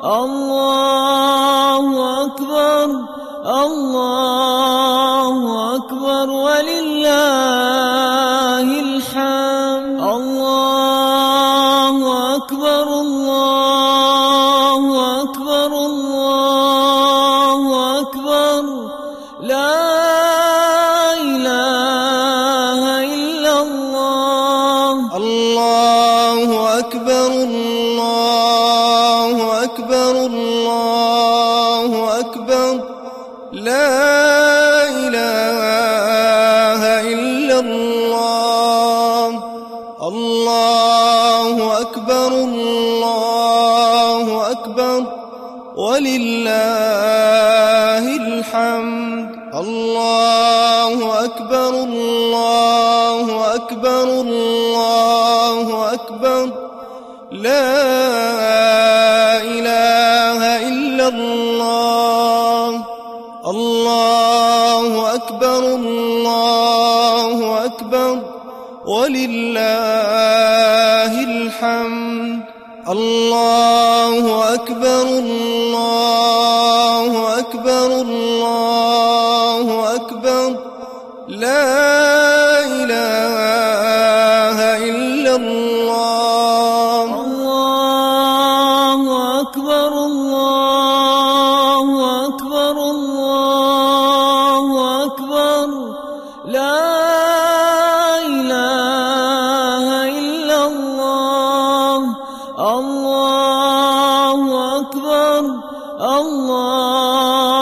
الله أكبر الله أكبر ولله الحمد الله أكبر الله أكبر الله أكبر لا إله إلا الله الله أكبر الله أكبر الله أكبر لا إله إلا الله الله أكبر ولله الحمد الله أكبر الله أكبر الله أكبر لا إله إلا الله الله أكبر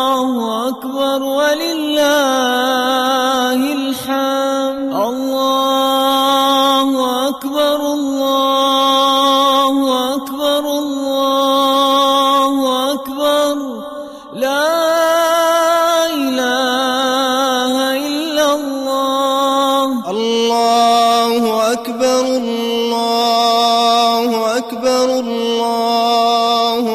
ولله الحمد الله أكبر الله أكبر الله أكبر لا إله إلا الله الله أكبر الله أكبر الله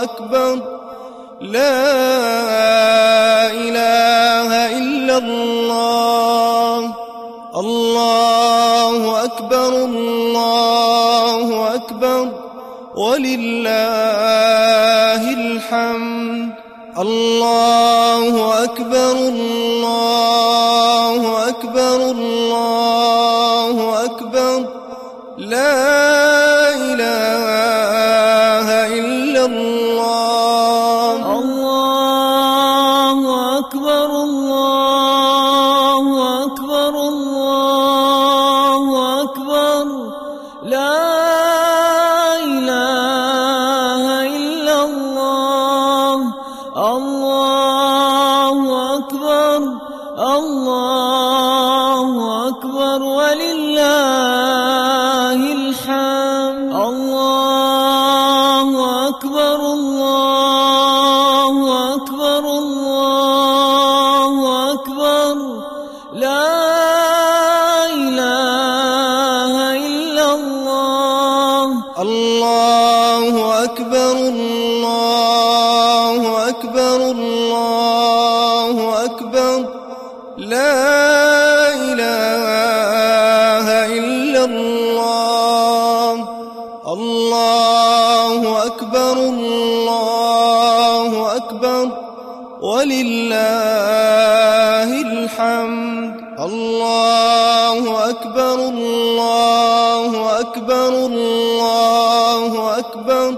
أكبر لا إله إلا الله الله أكبر ولله الحمد الله أكبر الله أكبر الله أكبر لا إله إلا الله الله أكبر الله أكبر الله أكبر لا إله إلا الله أكبر ولله الحمد الله أكبر الله أكبر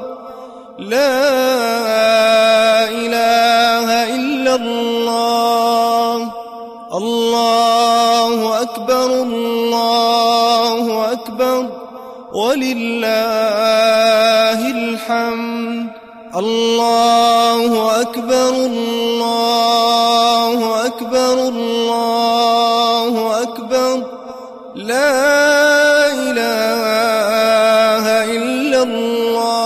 لا إله إلا الله أكبر ولله الحمد الله أكبر الله أكبر الله أكبر لا إله إلا الله الله أكبر الله أكبر الله أكبر لا إله إلا الله الله أكبر ولله الحمد الله أكبر الله أكبر الله أكبر لا إله إلا الله الله أكبر الله أكبر الله أكبر لا إله إلا الله أكبر ولله الحمد الله أكبر الله أكبر لا إله إلا الله أكبر ولله الحمد الله أكبر الله أكبر لا إله إلا الله